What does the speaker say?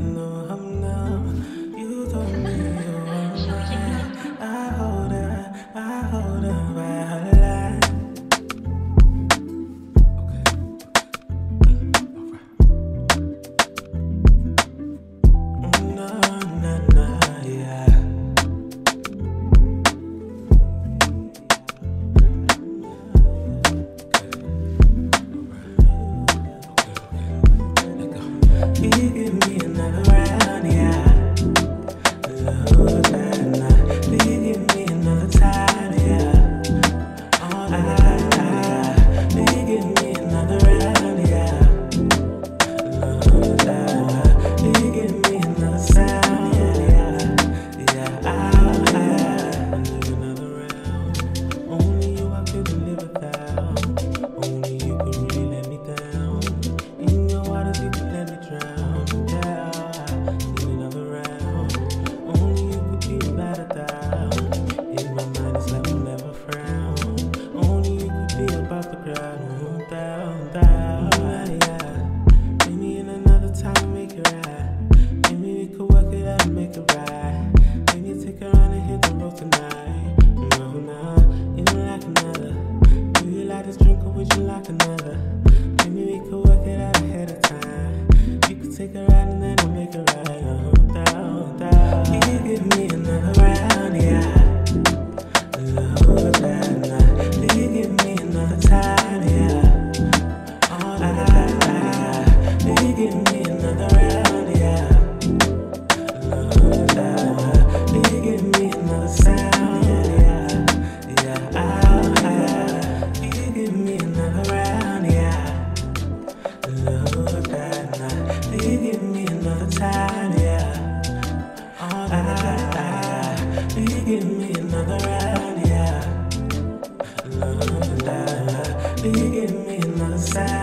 know I'm numb. You told me you were mine. I hold her by her line. Okay. No, no, no, yeah. You give me another round, yeah. The whole time, nah. You give me another time, yeah. Oh, you give me another round, yeah. The whole time, nah. You give me another sound, yeah. Yeah, I need another round. Only you I could live without. Only you could really let me down. In your waters you could let me drown. Would you like another? Maybe we could work it out ahead of time. You could take a ride and then I'll make a ride. Oh, you give me another round, yeah. The whole time, nah. You give me another time, yeah. Oh, you give me another round, yeah. The whole time, you give me another sound, yeah. Yeah, time, yeah. Oh, you give me another round, yeah. Love, you give me another sound.